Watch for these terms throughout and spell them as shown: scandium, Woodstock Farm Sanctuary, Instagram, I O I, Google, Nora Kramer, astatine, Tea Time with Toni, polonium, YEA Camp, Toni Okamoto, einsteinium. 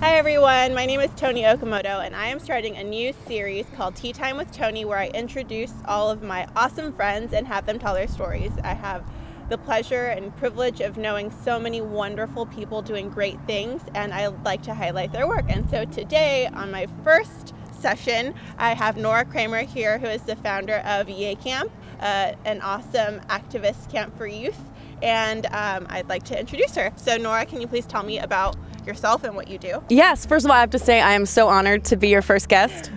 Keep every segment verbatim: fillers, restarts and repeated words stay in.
Hi everyone, my name is Toni Okamoto and I am starting a new series called Tea Time with Toni, where I introduce all of my awesome friends and have them tell their stories. I have the pleasure and privilege of knowing so many wonderful people doing great things, and I like to highlight their work. And so today on my first session, I have Nora Kramer here, who is the founder of Y E A Camp, uh, an awesome activist camp for youth, and um, I'd like to introduce her. So Nora, can you please tell me about yourself and what you do? Yes, first of all, I have to say I am so honored to be your first guest.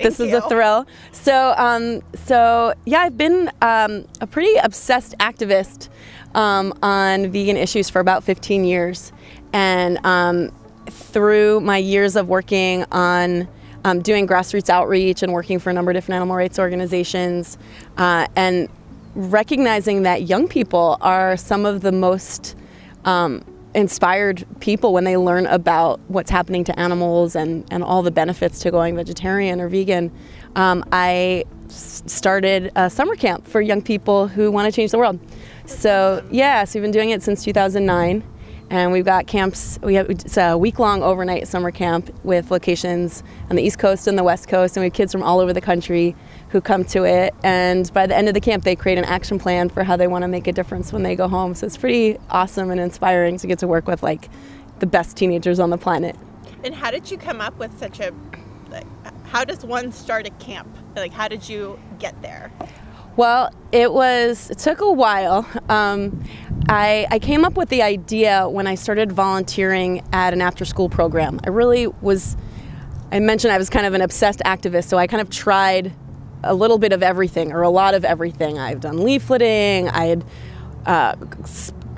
This is a thrill. So, um, so yeah, I've been um, a pretty obsessed activist um, on vegan issues for about fifteen years, and um, through my years of working on um, doing grassroots outreach and working for a number of different animal rights organizations, uh, and recognizing that young people are some of the most um, inspired people when they learn about what's happening to animals and, and all the benefits to going vegetarian or vegan, um, I started a summer camp for young people who want to change the world. So yeah, so we've been doing it since two thousand nine, and we've got camps, we have, it's a week-long overnight summer camp with locations on the East Coast and the West Coast, and we have kids from all over the country who come to it, and by the end of the camp they create an action plan for how they want to make a difference when they go home. So it's pretty awesome and inspiring to get to work with like the best teenagers on the planet. And how did you come up with such a, like, how does one start a camp? Like, how did you get there? Well, it was, it took a while. Um, I, I came up with the idea when I started volunteering at an after-school program. I really was, I mentioned I was kind of an obsessed activist, so I kind of tried a little bit of everything, or a lot of everything. I've done leafleting, I had uh,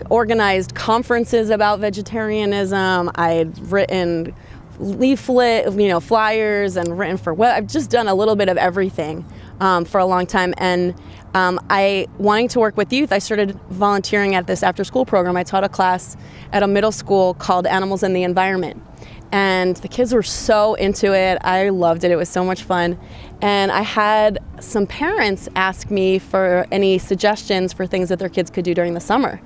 organized conferences about vegetarianism, I had written leaflet, you know, flyers, and written for web. I've just done a little bit of everything um, for a long time. And um, I, wanting to work with youth, I started volunteering at this after-school program. I taught a class at a middle school called Animals and the Environment. And the kids were so into it. I loved it. It was so much fun. And I had some parents ask me for any suggestions for things that their kids could do during the summer.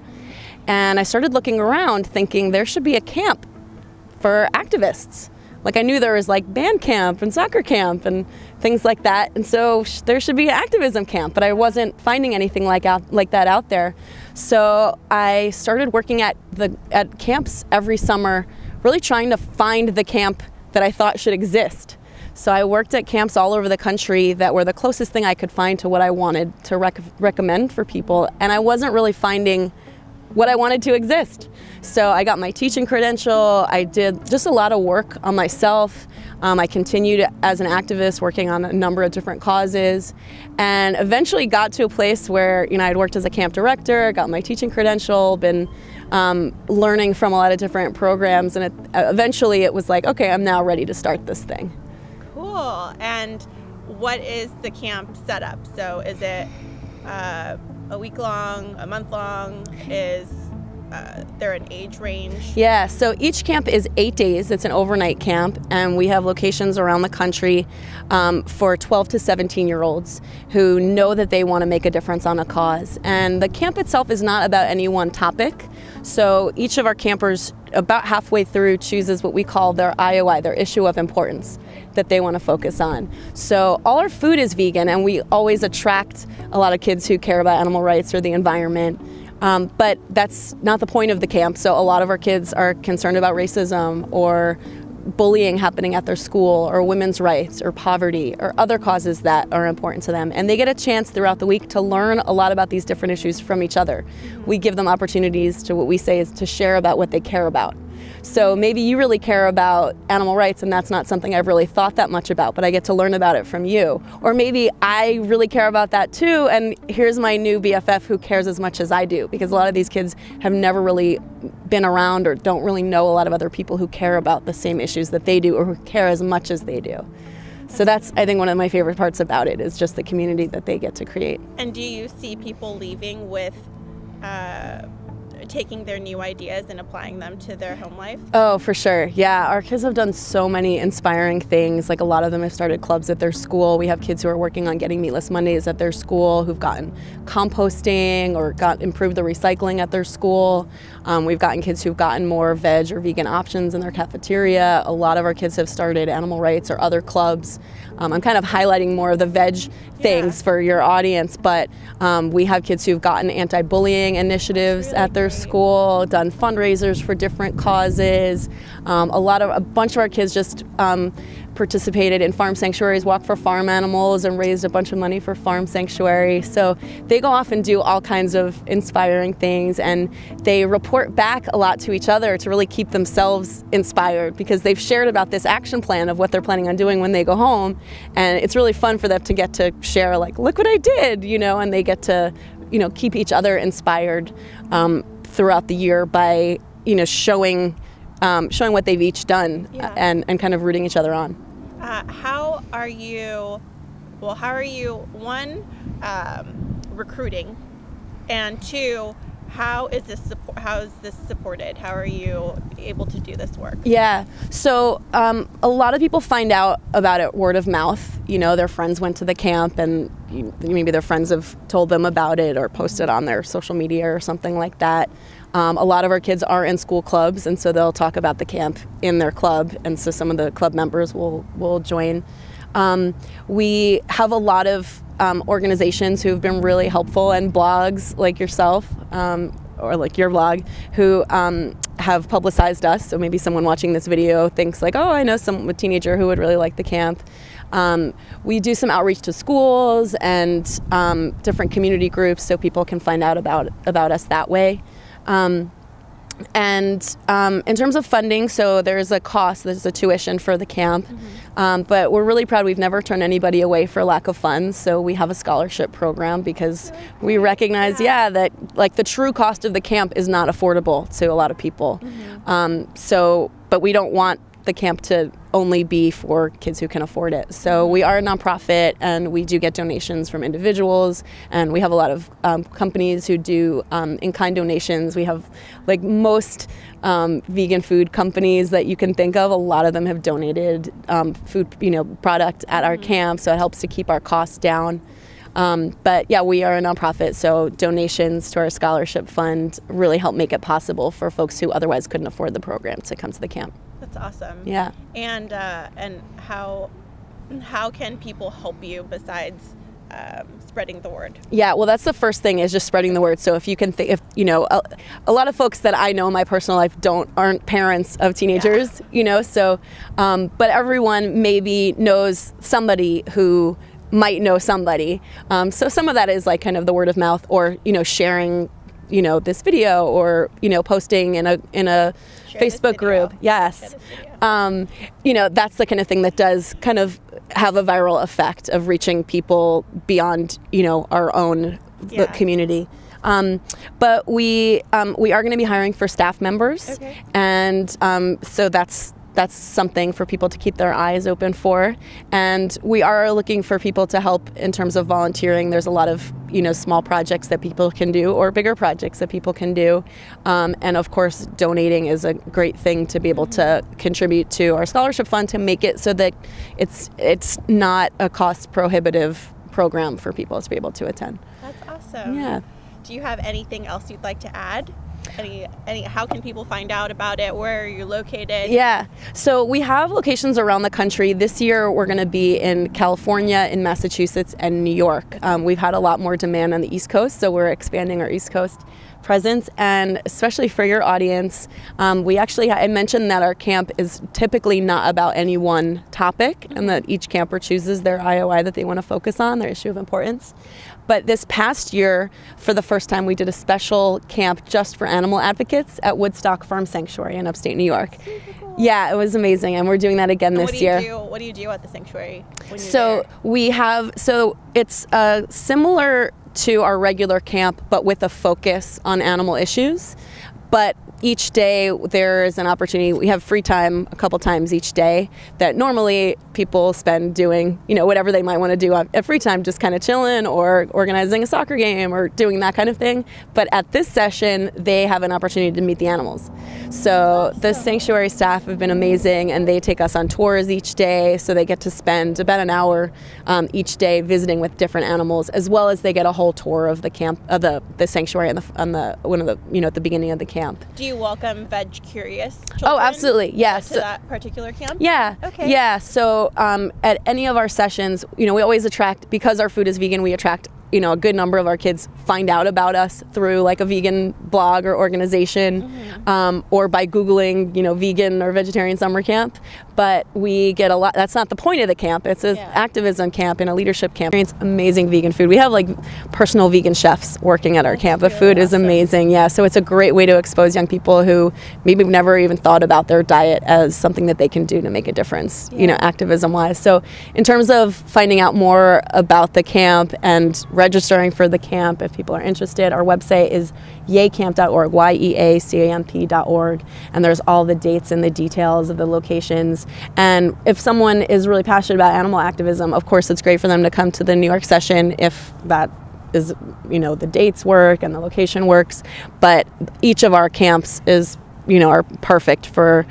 And I started looking around thinking there should be a camp for activists. Like, I knew there was like band camp and soccer camp and things like that. And so sh there should be an activism camp, but I wasn't finding anything like, out like that out there. So I started working at, the, at camps every summer, really trying to find the camp that I thought should exist. So I worked at camps all over the country that were the closest thing I could find to what I wanted to rec recommend for people, and I wasn't really finding what I wanted to exist. So I got my teaching credential, I did just a lot of work on myself, um, I continued as an activist working on a number of different causes, and eventually got to a place where, you know, I'd worked as a camp director, got my teaching credential, been um, learning from a lot of different programs, and it, eventually it was like, okay, I'm now ready to start this thing. Cool. And what is the camp setup? So is it uh, a week long, a month long? Is uh, there an age range? Yeah, so each camp is eight days. It's an overnight camp, and we have locations around the country um, for twelve to seventeen year olds who know that they want to make a difference on a cause. And the camp itself is not about any one topic. So each of our campers about halfway through chooses what we call their I O I, their issue of importance, that they want to focus on. So all our food is vegan, and we always attract a lot of kids who care about animal rights or the environment. Um, but that's not the point of the camp. So a lot of our kids are concerned about racism or bullying happening at their school, or women's rights, or poverty, or other causes that are important to them. And they get a chance throughout the week to learn a lot about these different issues from each other. We give them opportunities to, what we say is, to share about what they care about. So maybe you really care about animal rights, and that's not something I've really thought that much about, but I get to learn about it from you. Or maybe I really care about that too, and here's my new B F F who cares as much as I do, because a lot of these kids have never really been around or don't really know a lot of other people who care about the same issues that they do, or who care as much as they do. So that's, I think, one of my favorite parts about it, is just the community that they get to create. And do you see people leaving with uh, taking their new ideas and applying them to their home life? Oh, for sure. Yeah, our kids have done so many inspiring things. Like, a lot of them have started clubs at their school. We have kids who are working on getting meatless Mondays at their school, who've gotten composting or got improved the recycling at their school. Um, we've gotten kids who've gotten more veg or vegan options in their cafeteria. A lot of our kids have started animal rights or other clubs. Um, I'm kind of highlighting more of the veg things yeah. for your audience, but um, we have kids who've gotten anti-bullying initiatives really at their great. school, done fundraisers for different causes. Um, a lot of a bunch of our kids just um, participated in farm sanctuaries, walked for farm animals, and raised a bunch of money for Farm Sanctuary. So they go off and do all kinds of inspiring things, and they report back a lot to each other to really keep themselves inspired, because they've shared about this action plan of what they're planning on doing when they go home, and it's really fun for them to get to share, like, look what I did, you know, and they get to, you know, keep each other inspired um, throughout the year by, you know, showing Um, showing what they've each done yeah. and, and kind of rooting each other on. Uh, how are you, well, how are you, one, um, recruiting, and two, how is this support, how is this supported? How are you able to do this work? Yeah, so um, a lot of people find out about it word of mouth. You know, their friends went to the camp, and maybe their friends have told them about it or posted on their social media or something like that. Um, a lot of our kids are in school clubs, and so they'll talk about the camp in their club, and so some of the club members will, will join. Um, we have a lot of um, organizations who've been really helpful, and blogs like yourself, um, or like your blog, who um, have publicized us. So maybe someone watching this video thinks like, oh, I know some a teenager who would really like the camp. Um, we do some outreach to schools and um, different community groups, so people can find out about, about us that way. Um, and um, in terms of funding, so there's a cost, there's a tuition for the camp, mm-hmm. um, but we're really proud. We've never turned anybody away for lack of funds, so we have a scholarship program, because we recognize, yeah, yeah that like the true cost of the camp is not affordable to a lot of people. Mm-hmm. um, so, but we don't want the camp to only be for kids who can afford it. So we are a nonprofit, and we do get donations from individuals, and we have a lot of um, companies who do um, in-kind donations. We have like most um, vegan food companies that you can think of. A lot of them have donated um, food, you know, product at our mm-hmm. camp, so it helps to keep our costs down. Um, but yeah, we are a nonprofit, so donations to our scholarship fund really help make it possible for folks who otherwise couldn't afford the program to come to the camp. That's awesome. Yeah. And uh, and how how can people help you besides um, spreading the word? Yeah. Well, that's the first thing, is just spreading the word. So if you can, th if you know, a, a lot of folks that I know in my personal life don't aren't parents of teenagers. Yeah. You know, so um, but everyone maybe knows somebody who might know somebody. Um, so some of that is like kind of the word of mouth, or you know, sharing, you know, this video, or you know, posting in a in a Share Facebook group. Yes. Um, you know, that's the kind of thing that does kind of have a viral effect of reaching people beyond, you know, our own yeah. community. Um, but we um, we are going to be hiring for staff members. Okay. And um, so that's that's something for people to keep their eyes open for. And we are looking for people to help in terms of volunteering. There's a lot of, you know, small projects that people can do, or bigger projects that people can do. Um, and of course, donating is a great thing to be able to contribute to our scholarship fund, to make it so that it's, it's not a cost prohibitive program for people to be able to attend. That's awesome. Yeah. Do you have anything else you'd like to add? Any, any, how can people find out about it? Where are you located? Yeah, so we have locations around the country. This year we're going to be in California, in Massachusetts, and New York. Um, we've had a lot more demand on the East Coast, so we're expanding our East Coast presence, and especially for your audience. Um, we actually, I mentioned that our camp is typically not about any one topic, and that each camper chooses their I O I that they want to focus on, their issue of importance. But this past year, for the first time, we did a special camp just for animal advocates at Woodstock Farm Sanctuary in upstate New York. Yeah, it was amazing, and we're doing that again this what do you year. Do, what do you do at the sanctuary? When you're so there? we have, so it's a similar to our regular camp, but with a focus on animal issues. But each day there's an opportunity. We have free time a couple times each day that normally people spend doing, you know, whatever they might want to do at free time, just kind of chilling or organizing a soccer game or doing that kind of thing. But at this session, they have an opportunity to meet the animals. So the sanctuary staff have been amazing, and they take us on tours each day. So they get to spend about an hour um, each day visiting with different animals, as well as they get a whole tour of the camp, of the the sanctuary, on the on the one of the you know at the beginning of the camp. Do you You welcome veg curious children? Oh, absolutely, yes. To that particular camp? Yeah. Okay. Yeah. So um, at any of our sessions, you know, we always attract, because our food is vegan, we attract, you know, a good number of our kids find out about us through like a vegan blog or organization, mm-hmm. um, or by Googling, you know, vegan or vegetarian summer camp. But we get a lot. That's not the point of the camp. It's an yeah. activism camp and a leadership camp. It's amazing vegan food. We have like personal vegan chefs working at our that's camp. The food awesome. Is amazing. Yeah, so it's a great way to expose young people who maybe have never even thought about their diet as something that they can do to make a difference, yeah. you know, activism-wise. So in terms of finding out more about the camp and registering for the camp, if people are interested, our website is Y E A camp dot org, Y E A C A M P dot org, and there's all the dates and the details of the locations. And if someone is really passionate about animal activism, of course it's great for them to come to the New York session if that is, you know, the dates work and the location works. But each of our camps is, you know, are perfect for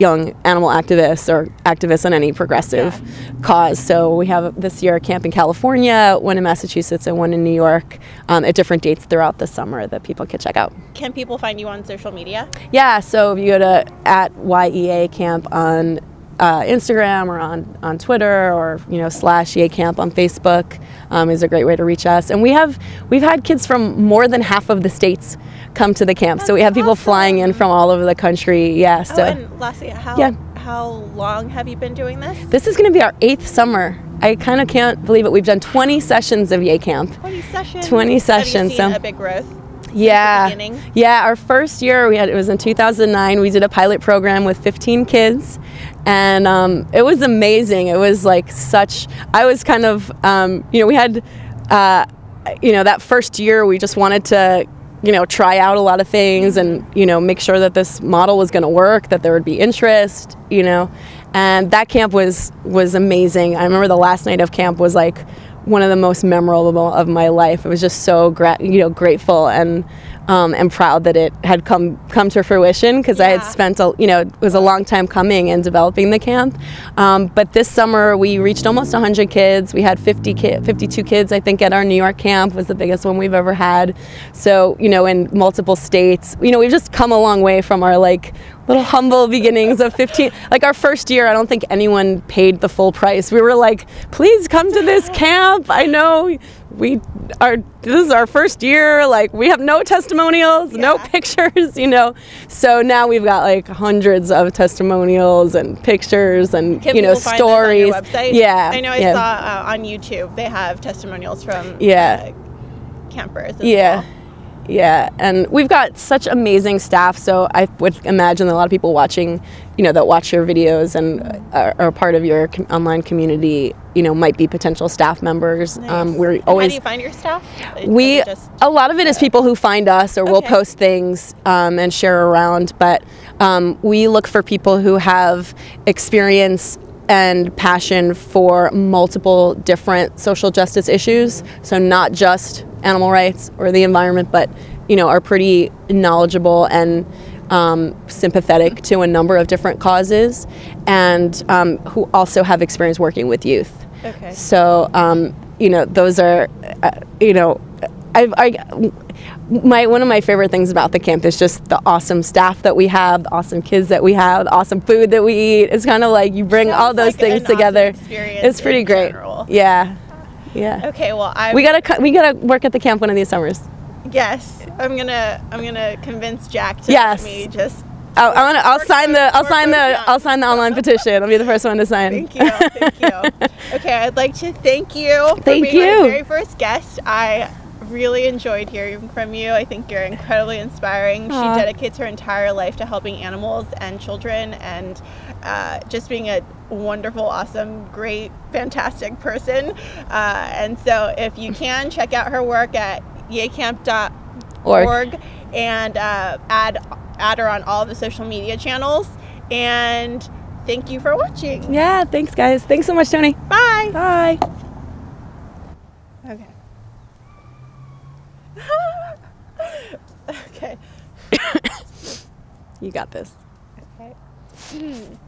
young animal activists or activists on any progressive yeah. cause. So we have this year a camp in California, one in Massachusetts, and one in New York um, at different dates throughout the summer that people can check out. Can people find you on social media? Yeah, so if you go to at Y E A Camp on Uh, Instagram or on, on Twitter, or you know slash Y E A Camp on Facebook um, is a great way to reach us. And we have we've had kids from more than half of the states come to the camp. That's so we have awesome. People flying in from all over the country. Yeah. So. Oh, and lastly, how yeah. how long have you been doing this? This is going to be our eighth summer. I kind of can't believe it. We've done twenty sessions of Y E A Camp. Twenty sessions. Twenty sessions. Have you seen so a big growth? Yeah, yeah. Our first year, we had it was in two thousand nine. We did a pilot program with fifteen kids, and um, it was amazing. It was like such. I was kind of, um, you know, we had, uh, you know, that first year we just wanted to, you know, try out a lot of things and you know make sure that this model was going to work, that there would be interest, you know, and that camp was was amazing. I remember the last night of camp was like one of the most memorable of my life. I was just so gra you know grateful and um, and proud that it had come come to fruition, because yeah. I had spent a, you know it was a long time coming and developing the camp. Um, but this summer we reached almost one hundred kids. We had fifty-two kids I think at our New York camp, was the biggest one we've ever had. So you know in multiple states, you know we've just come a long way from our like little humble beginnings of fifteen. Like our first year, I don't think anyone paid the full price. We were like, please come to this camp. I know we are, this is our first year. Like we have no testimonials, yeah. no pictures, you know. So now we've got like hundreds of testimonials and pictures and, Can you know, stories. Find this on your website? Yeah. I know I yeah. saw uh, on YouTube, they have testimonials from yeah. uh, campers as yeah. well. Yeah, and we've got such amazing staff, so I would imagine that a lot of people watching, you know, that watch your videos and are, are part of your com online community, you know, might be potential staff members. Nice. Um, we're always. How do you find your staff? We, just, a lot of it is people who find us, or okay. we'll post things um, and share around, but um, we look for people who have experience and passion for multiple different social justice issues, so not just animal rights or the environment, but you know are pretty knowledgeable and um, sympathetic to a number of different causes, and um, who also have experience working with youth. Okay. So um, you know those are uh, you know I've, I my one of my favorite things about the camp is just the awesome staff that we have, the awesome kids that we have, the awesome food that we eat. It's kind of like you bring Sounds all those like things together. Awesome it's pretty great. General. Yeah, yeah. Okay, well, I we gotta we gotta work at the camp one of these summers. Yes, I'm gonna I'm gonna convince Jack to yes. let me just. I'll, I wanna, I'll sign the I'll sign the I'll sign the online petition. I'll be the first one to sign. Thank you, thank you. Okay, I'd like to thank you. Thank for being you. My very first guest. I. Really enjoyed hearing from you. I think you're incredibly inspiring. Aww. She dedicates her entire life to helping animals and children, and uh, just being a wonderful, awesome, great, fantastic person. Uh, and so if you can, check out her work at Y E A camp dot org, and uh, add at her on all the social media channels. And thank you for watching. Yeah, thanks guys. Thanks so much, Toni. Bye. Bye. Okay. Okay. You got this. Okay. Mm.